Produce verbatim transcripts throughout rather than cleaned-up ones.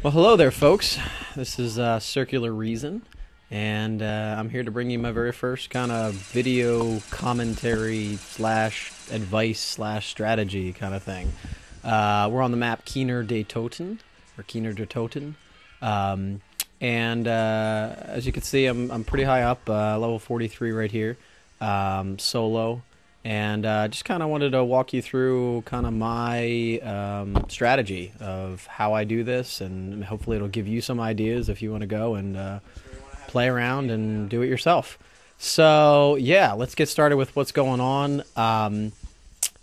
Well, hello there, folks. This is uh, Circular Reason, and uh, I'm here to bring you my very first kind of video commentary slash advice slash strategy kind of thing. Uh, we're on the map Kino Der Toten, or Kino Der Toten, um, and uh, as you can see, I'm, I'm pretty high up, uh, level forty-three right here, um, solo, and uh, just kind of wanted to walk you through kind of my um, strategy of how I do this, and hopefully it'll give you some ideas if you want to go and uh, play around and do it yourself. So yeah, let's get started with what's going on. Um,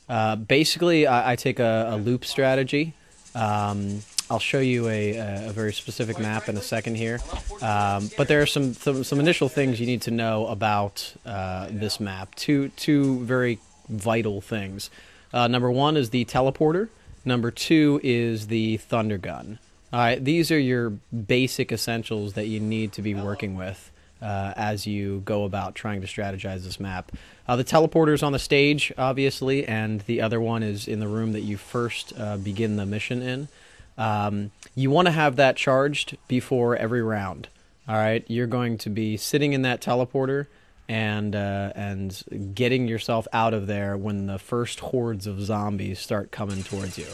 uh, basically, I, I take a, a loop strategy. Um, I'll show you a, a very specific map in a second here, um, but there are some, some some initial things you need to know about uh, this map. Two two very vital things. Uh, number one is the teleporter. Number two is the thunder gun. All right, these are your basic essentials that you need to be working with uh, as you go about trying to strategize this map. Uh, the teleporter's on the stage, obviously, and the other one is in the room that you first uh, begin the mission in. Um, you want to have that charged before every round. All right, you're going to be sitting in that teleporter and uh, and getting yourself out of there when the first hordes of zombies start coming towards you.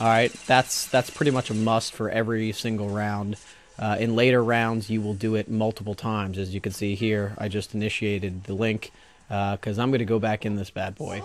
All right, that's that's pretty much a must for every single round. Uh, in later rounds, you will do it multiple times, as you can see here. I just initiated the link because uh, I'm going to go back in this bad boy.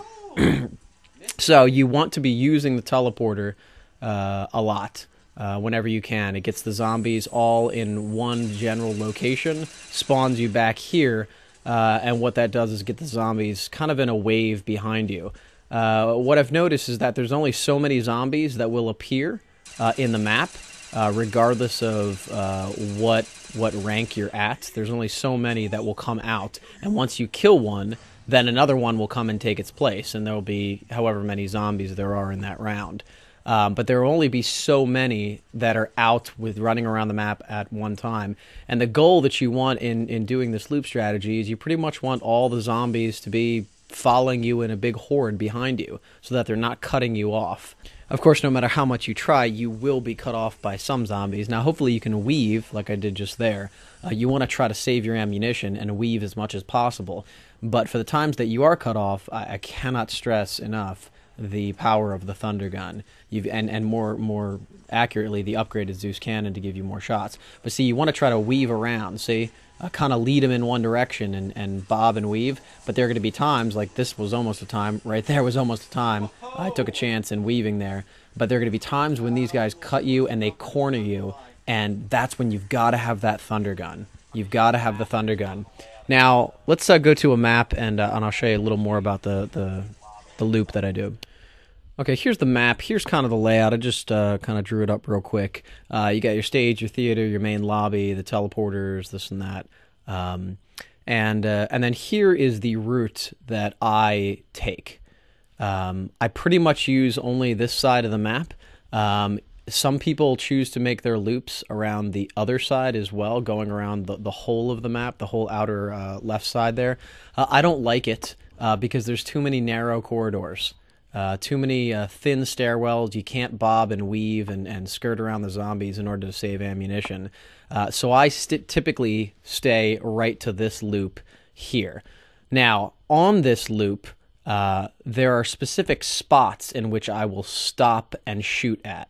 So you want to be using the teleporter Uh, a lot uh, whenever you can. It gets the zombies all in one general location, spawns you back here, uh, and what that does is get the zombies kind of in a wave behind you. Uh, what I've noticed is that there's only so many zombies that will appear uh, in the map, uh, regardless of uh, what what rank you're at. There's only so many that will come out, and once you kill one, then another one will come and take its place, and there will be however many zombies there are in that round. Um, but there will only be so many that are out with running around the map at one time. And the goal that you want in, in doing this loop strategy is you pretty much want all the zombies to be following you in a big horde behind you so that they're not cutting you off. Of course, no matter how much you try, you will be cut off by some zombies. Now, hopefully you can weave, like I did just there. Uh, you want to try to save your ammunition and weave as much as possible. But for the times that you are cut off, I, I cannot stress enough the power of the thunder gun, you've and and more more accurately the upgraded Zeus Cannon to give you more shots. But see, you want to try to weave around, see, uh, kind of lead them in one direction and and bob and weave. But there are going to be times, like this was almost a time right there was almost a time I took a chance in weaving there, but there are going to be times when these guys cut you and they corner you, and that's when you've got to have that thunder gun. You've got to have the thunder gun. Now let's uh, go to a map, and uh, and I'll show you a little more about the the the loop that I do. Okay, here's the map. Here's kind of the layout. I just uh, kind of drew it up real quick. Uh, you got your stage, your theater, your main lobby, the teleporters, this and that. Um, and, uh, and then here is the route that I take. Um, I pretty much use only this side of the map. Um, some people choose to make their loops around the other side as well, going around the, the whole of the map, the whole outer uh, left side there. Uh, I don't like it. Uh, because there's too many narrow corridors, uh, too many uh, thin stairwells. You can't bob and weave and, and skirt around the zombies in order to save ammunition. Uh, so I st typically stay right to this loop here. Now, on this loop, uh, there are specific spots in which I will stop and shoot at.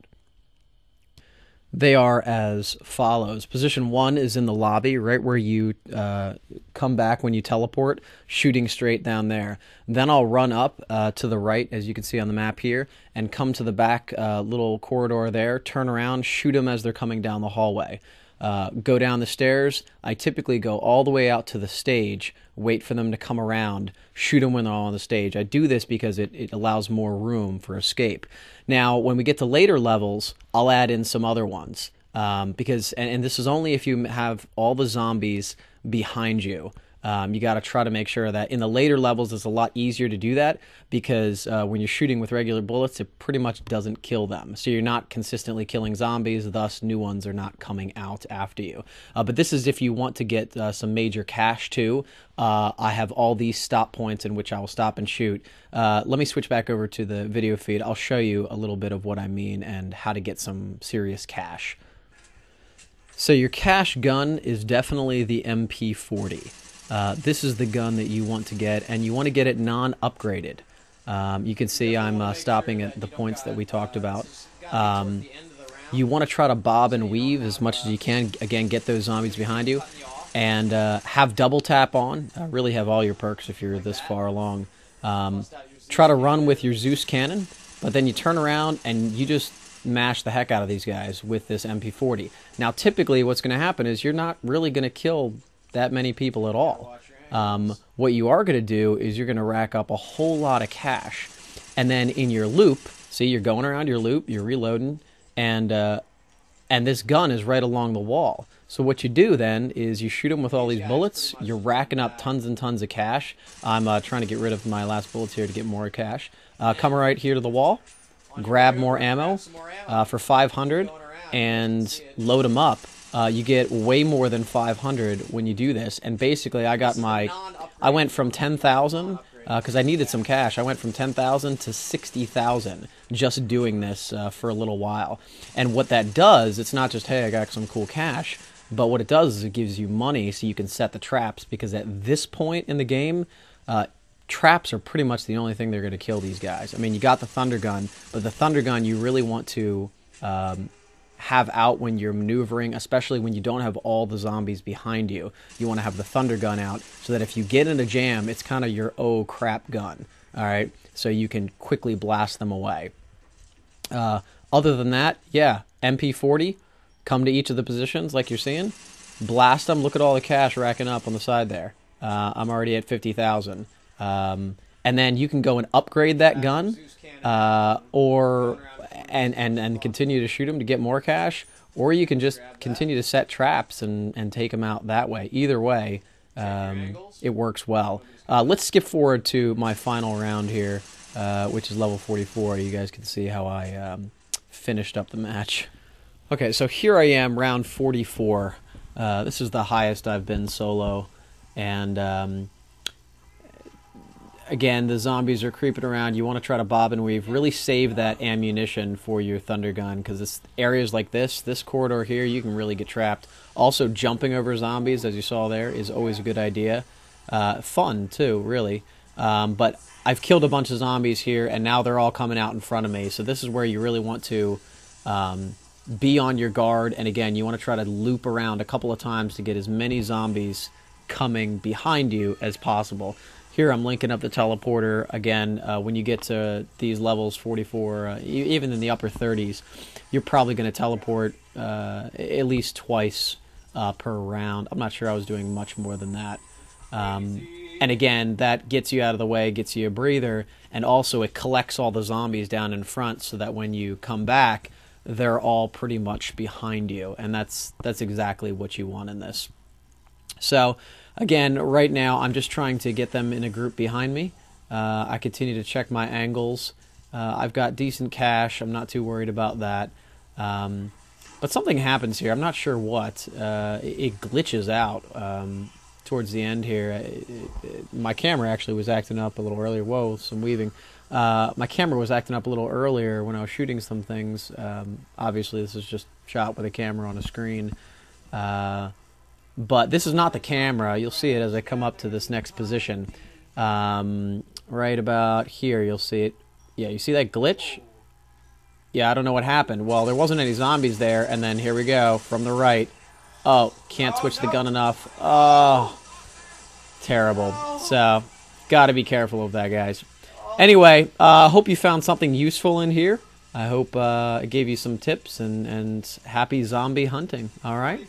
They are as follows. Position one is in the lobby, right where you uh, come back when you teleport, shooting straight down there. Then I'll run up uh, to the right, as you can see on the map here, and come to the back uh, little corridor there, turn around, shoot them as they're coming down the hallway. Uh, go down the stairs. I typically go all the way out to the stage, wait for them to come around, shoot them when they're all on the stage. I do this because it, it allows more room for escape. Now, when we get to later levels, I'll add in some other ones. Um, because, and, and this is only if you have all the zombies behind you. Um, you got to try to make sure that in the later levels it's a lot easier to do that, because uh, when you're shooting with regular bullets, it pretty much doesn't kill them. So you're not consistently killing zombies, thus new ones are not coming out after you. Uh, but this is if you want to get uh, some major cash too. Uh, I have all these stop points in which I will stop and shoot. Uh, let me switch back over to the video feed. I'll show you a little bit of what I mean and how to get some serious cash. So your cash gun is definitely the M P forty. Uh, this is the gun that you want to get, and you want to get it non-upgraded. Um, you can see I'm uh, stopping at the points that we talked about. Um, you want to try to bob and weave as much as you can. Again, get those zombies behind you. And uh, have double tap on. Uh, really have all your perks if you're this far along. Um, try to run with your Zeus Cannon, but then you turn around and you just mash the heck out of these guys with this M P forty. Now, typically what's going to happen is you're not really going to kill that many people at all. Um, what you are going to do is you're going to rack up a whole lot of cash. And then in your loop, see, you're going around your loop, you're reloading, and, uh, and this gun is right along the wall. So what you do then is you shoot them with all these bullets, you're racking up tons and tons of cash. I'm uh, trying to get rid of my last bullets here to get more cash. Uh, come right here to the wall, grab more ammo uh, for five hundred, and load them up. Uh, you get way more than five hundred when you do this. And basically, I got my, I went from ten thousand, because uh, I needed some cash, I went from ten thousand to sixty thousand just doing this uh, for a little while. And what that does, it's not just, hey, I got some cool cash, but what it does is it gives you money so you can set the traps, because at this point in the game, uh, traps are pretty much the only thing they're going to kill these guys. I mean, you got the thunder gun, but the thunder gun you really want to um, have out when you're maneuvering, especially when you don't have all the zombies behind you. You want to have the thunder gun out so that if you get in a jam, it's kind of your oh crap gun, all right? So you can quickly blast them away. Uh, other than that, yeah, M P forty, come to each of the positions like you're seeing, blast them. Look at all the cash racking up on the side there. Uh, I'm already at fifty thousand. Um, and then you can go and upgrade that gun, uh, or and, and and continue to shoot them to get more cash, or you can just continue to set traps and and take them out that way. Either way, um, it works well. Uh, let's skip forward to my final round here, uh, which is level forty-four. You guys can see how I um, finished up the match. Okay, so here I am, round forty-four. Uh, this is the highest I've been solo, and um, again, the zombies are creeping around. You want to try to bob and weave. Really save that ammunition for your thunder gun, because it's areas like this, this corridor here, you can really get trapped. Also, jumping over zombies, as you saw there, is always a good idea. Uh, fun, too, really. Um, but I've killed a bunch of zombies here, and now they're all coming out in front of me. So this is where you really want to... Um, be on your guard, and again, you want to try to loop around a couple of times to get as many zombies coming behind you as possible. Here I'm linking up the teleporter. Again, uh, when you get to these levels, forty-four, uh, even in the upper thirties, you're probably going to teleport uh, at least twice uh, per round. I'm not sure I was doing much more than that. Um, and again, that gets you out of the way, gets you a breather, and also it collects all the zombies down in front so that when you come back, they're all pretty much behind you, and that's that's exactly what you want in this. So again, right now I'm just trying to get them in a group behind me. Uh, I continue to check my angles. Uh, I've got decent cash. I'm not too worried about that. Um, but something happens here. I'm not sure what. Uh, it, it glitches out um, towards the end here. It, it, it, my camera actually was acting up a little earlier. Whoa, some weaving. Uh, my camera was acting up a little earlier when I was shooting some things. Um, obviously, this is just shot with a camera on a screen. Uh, but this is not the camera. You'll see it as I come up to this next position. Um, right about here, you'll see it. Yeah, you see that glitch? Yeah, I don't know what happened. Well, there wasn't any zombies there, and then here we go, from the right. Oh, can't switch the gun enough. Oh, terrible. So, gotta be careful of that, guys. Anyway, I uh, hope you found something useful in here. I hope uh, it gave you some tips, and, and happy zombie hunting, all right?